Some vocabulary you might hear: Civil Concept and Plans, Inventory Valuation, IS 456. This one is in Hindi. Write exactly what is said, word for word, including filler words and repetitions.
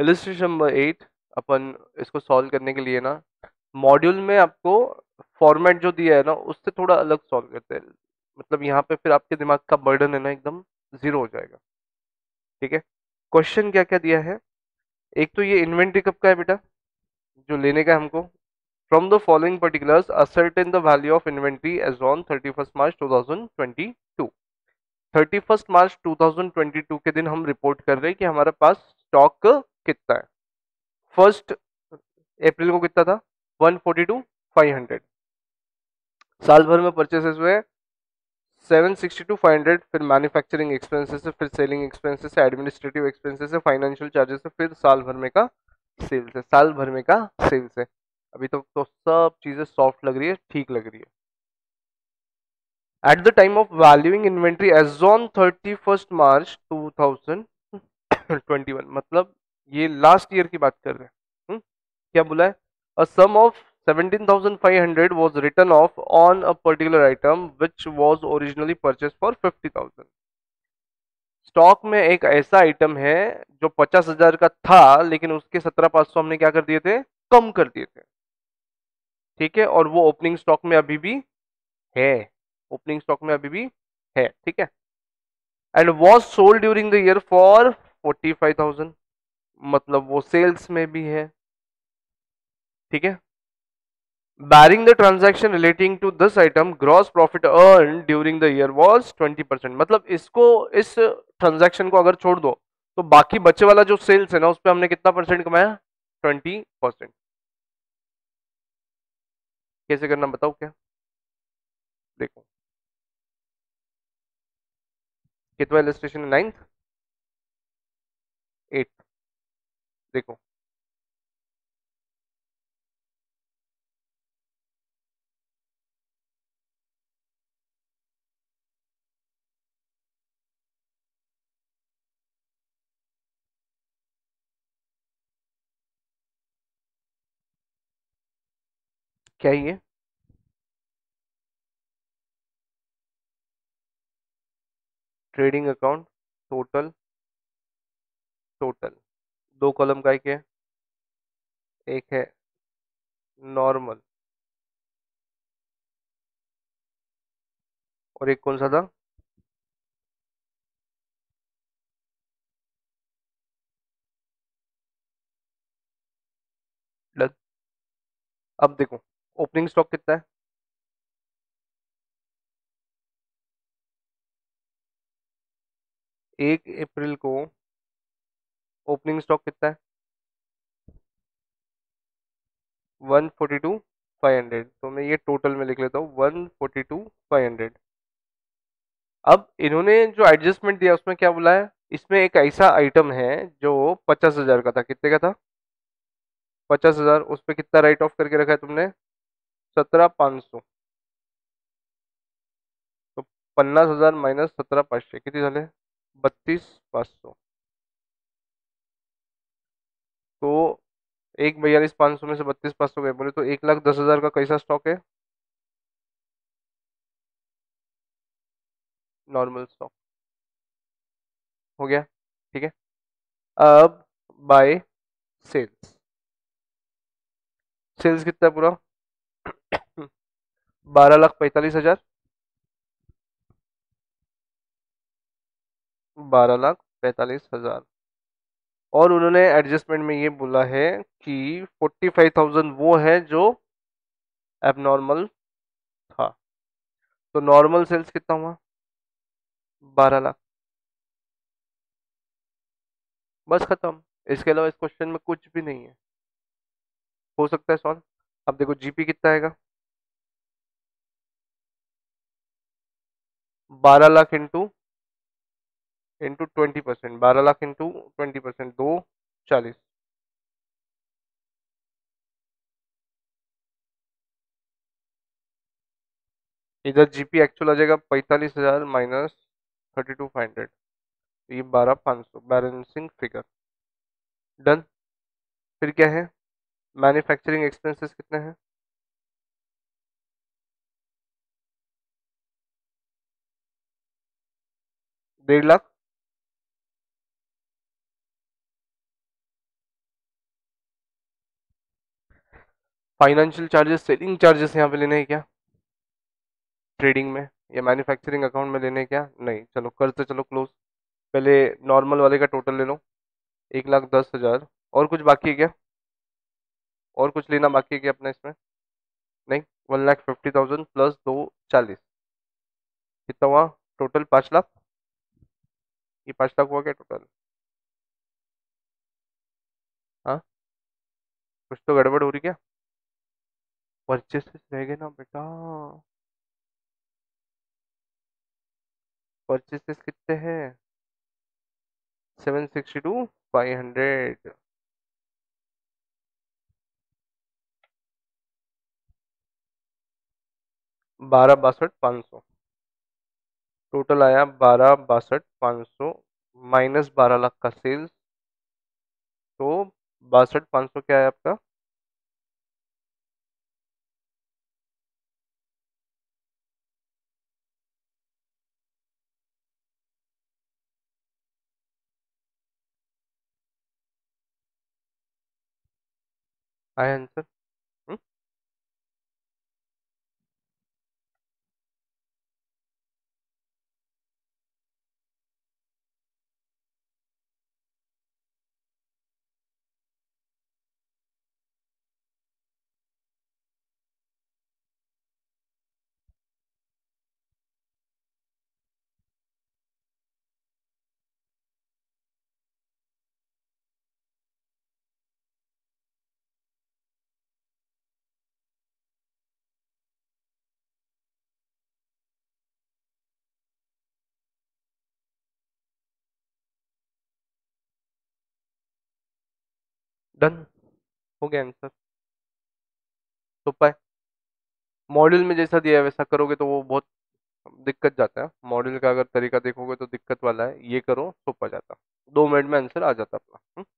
इलस्ट्रेशन नंबर एट अपन इसको सॉल्व करने के लिए ना मॉड्यूल में आपको फॉर्मेट जो दिया है ना उससे थोड़ा अलग सॉल्व करते हैं, मतलब यहाँ पे फिर आपके दिमाग का बर्डन है ना एकदम ज़ीरो हो जाएगा। ठीक है, क्वेश्चन क्या क्या दिया है, एक तो ये इन्वेंट्री कब का है बेटा जो लेने का है हमको, from the following particulars ascertain the value of inventory as on thirty first March two thousand twenty two thirty first March two thousand twenty two के दिन हम रिपोर्ट कर रहे हैं कि हमारे पास स्टॉक कितना है। फर्स्ट अप्रैल को कितना था, one forty two five hundred, साल भर में परचेसेस हुए seven sixty two five hundred, फिर मैन्युफैक्चरिंग एक्सपेंसेस से, फिर सेलिंग एक्सपेंसेस से, एडमिनिस्ट्रेटिव एक्सपेंसेस से, फाइनेंशियल चार्जेस से, फिर साल भर में का सेल्स है, साल भर में का सेल्स है। अभी तक तो, तो सब चीज़ें सॉफ्ट लग रही है, ठीक लग रही है। At the time of valuing inventory as on thirty first March two thousand twenty one मतलब ये लास्ट ईयर की बात कर रहे हैं। हुँ? क्या बोला है, a sum of seventeen thousand five hundred was written off on a particular item which was originally purchased for fifty thousand. Stock में एक ऐसा आइटम है जो पचास हजार का था लेकिन उसके सत्रह पाँच सौ हमने क्या कर दिए थे, कम कर दिए थे। ठीक है, और वो ओपनिंग स्टॉक में अभी भी है, ओपनिंग स्टॉक में अभी भी है। ठीक है, and was sold during the year for forty five thousand, मतलब वो सेल्स में भी है। ठीक है, Barring the transaction relating to this item, gross profit earned during the year was twenty percent. मतलब इसको इस ट्रांजैक्शन को अगर छोड़ दो तो बाकी बचे वाला जो सेल्स है ना उस पर हमने कितना परसेंट कमाया, ट्वेंटी परसेंट। कैसे करना बताओ, क्या देखो कितना इलस्ट्रेशन है, नाइन्थ एट देखो क्या ये ट्रेडिंग अकाउंट टोटल टोटल दो कॉलम का एक है, एक है नॉर्मल और एक कौन सा था, डन। अब देखो ओपनिंग स्टॉक कितना है, एक अप्रैल को ओपनिंग स्टॉक कितना है, one forty two five hundred, तो मैं ये टोटल में लिख लेता हूँ one forty two five hundred. अब इन्होंने जो एडजस्टमेंट दिया उसमें क्या बोला है, इसमें एक ऐसा आइटम है जो पचास हजार का था, कितने का था, पचास हजार, उस पर कितना राइट ऑफ करके रखा है तुमने, सत्रह पाँच सौ, तो पन्नास हजार माइनस सत्रह पाँच सौ कितने झाले, बत्तीस पाँच सौ। तो एक बयालीस पाँच सौ में से बत्तीस पाँच सौ गए, बोले तो एक लाख दस हजार का कैसा स्टॉक है, नॉर्मल स्टॉक हो गया। ठीक है, अब बाय सेल्स, सेल्स कितना है पूरा, बारह लाख पैंतालीस हजार बारह लाख पैंतालीस हजार और उन्होंने एडजस्टमेंट में ये बोला है कि फोर्टी फाइव थाउजेंड वो है जो एबनॉर्मल था, तो नॉर्मल सेल्स कितना हुआ, बारह लाख, बस खत्म। इसके अलावा इस क्वेश्चन में कुछ भी नहीं है, हो सकता है सॉल्व। अब देखो जीपी कितना आएगा, बारह lakh into into twenty percent बारह लाख इंटू ट्वेंटी परसेंट दो चालीस इधर जीपी एक्चुअल आ जाएगा पैंतालीस हजार minus thirty two five hundred, ये बारह पाँच सौ बैलेंसिंग फिगर, डन। फिर क्या है, मैन्युफैक्चरिंग एक्सपेंसेस कितने हैं, डेढ़ lakh financial charges, selling charges यहाँ पे लेने हैं क्या ट्रेडिंग में या मैन्युफैक्चरिंग अकाउंट में लेने हैं क्या? नहीं, चलो करते चलो क्लोज। पहले नॉर्मल वाले का टोटल ले लो एक लाख दस हज़ार। और कुछ बाकी है क्या? और कुछ लेना बाकी है क्या अपना इसमें? नहीं। One lakh fifty thousand plus दो चालीस कितना हुआ टोटल? पाँच लाख। ये पाँच लाख हुआ क्या टोटल? हाँ कुछ तो गड़बड़ हो रही क्या? परचेसेस रह गए ना बेटा, परचेसेस कितने हैं? Seven sixty two five hundred बारह बासठ पाँच सौ टोटल आया बारह बासठ पाँच सौ माइनस बारह लाख का सेल्स, तो बासठ पाँच सौ क्या है आपका? आया आंसर? डन हो गया आंसर। तो पाए मॉड्यूल में जैसा दिया है वैसा करोगे तो वो बहुत दिक्कत जाता है। मॉड्यूल का अगर तरीका देखोगे तो दिक्कत वाला है, ये करो तो पा जाता, दो मिनट में आंसर आ जाता अपना।